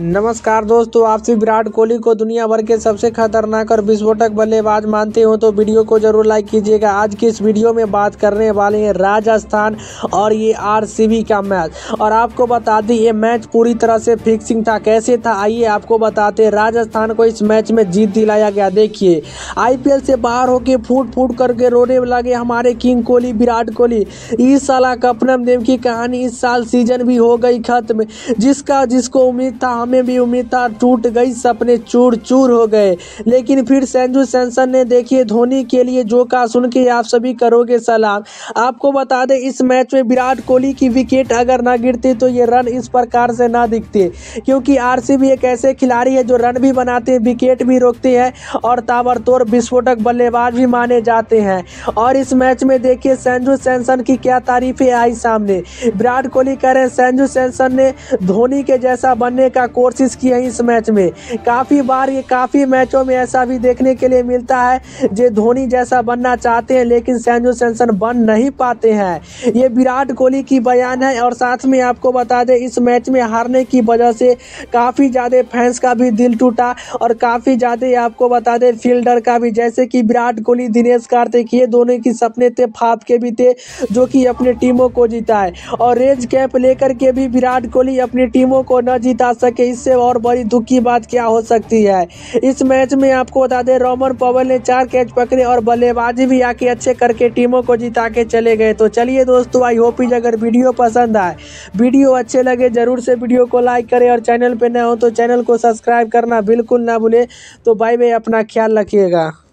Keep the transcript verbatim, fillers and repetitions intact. नमस्कार दोस्तों, आप सभी विराट कोहली को दुनिया भर के सबसे खतरनाक और विस्फोटक बल्लेबाज मानते हो तो वीडियो को जरूर लाइक कीजिएगा। आज की इस वीडियो में बात करने वाले हैं राजस्थान और ये आरसीबी का मैच। और आपको बता दें ये मैच पूरी तरह से फिक्सिंग था। कैसे था आइए आपको बताते हैं। राजस्थान को इस मैच में जीत दिलाया गया। देखिए आईपीएल से बाहर होकर फूट फूट करके रोने लगे हमारे किंग कोहली विराट कोहली। इस साल कपनम देव की कहानी, इस साल सीजन भी हो गई खत्म। जिसका जिसको उम्मीद था, हमें भी उम्मीद था, टूट गई, सपने चूर चूर हो गए। लेकिन फिर संजू सैमसन ने देखिए धोनी के लिए जो कहा सुन के आप सभी करोगे सलाम। आपको बता दें इस मैच में विराट कोहली की विकेट अगर ना गिरती तो ये रन इस प्रकार से ना दिखते, क्योंकि आरसीबी एक ऐसे खिलाड़ी है जो रन भी बनाते हैं, विकेट भी रोकते हैं और ताबड़तोड़ विस्फोटक बल्लेबाज भी माने जाते हैं। और इस मैच में देखिए संजू सैमसन की क्या तारीफें आई सामने। विराट कोहली कह रहे हैं संजू सैमसन ने धोनी के जैसा बनने का कोशिश की है इस मैच में। काफ़ी बार ये काफ़ी मैचों में ऐसा भी देखने के लिए मिलता है जो धोनी जैसा बनना चाहते हैं लेकिन संजू सैमसन बन नहीं पाते हैं। ये विराट कोहली की बयान है। और साथ में आपको बता दें इस मैच में हारने की वजह से काफ़ी ज़्यादा फैंस का भी दिल टूटा और काफ़ी ज़्यादा आपको बता दें फील्डर का भी, जैसे कि विराट कोहली, दिनेश कार्तिक, ये दोनों की सपने थे, फाप के भी थे, जो कि अपने टीमों को जीता है। और रेज कैंप लेकर के भी विराट कोहली अपनी टीमों को न जीता सके। इससे और बड़ी दुख की बात क्या हो सकती है। इस मैच में आपको बता दें रोमन पवन ने चार कैच पकड़े और बल्लेबाजी भी आके अच्छे करके टीमों को जिता के चले गए। तो चलिए दोस्तों, आई होप इज अगर वीडियो पसंद आए, वीडियो अच्छे लगे, जरूर से वीडियो को लाइक करें और चैनल पे नए हो तो चैनल को सब्सक्राइब करना बिल्कुल ना भूलें। तो बाय बाय, अपना ख्याल रखिएगा।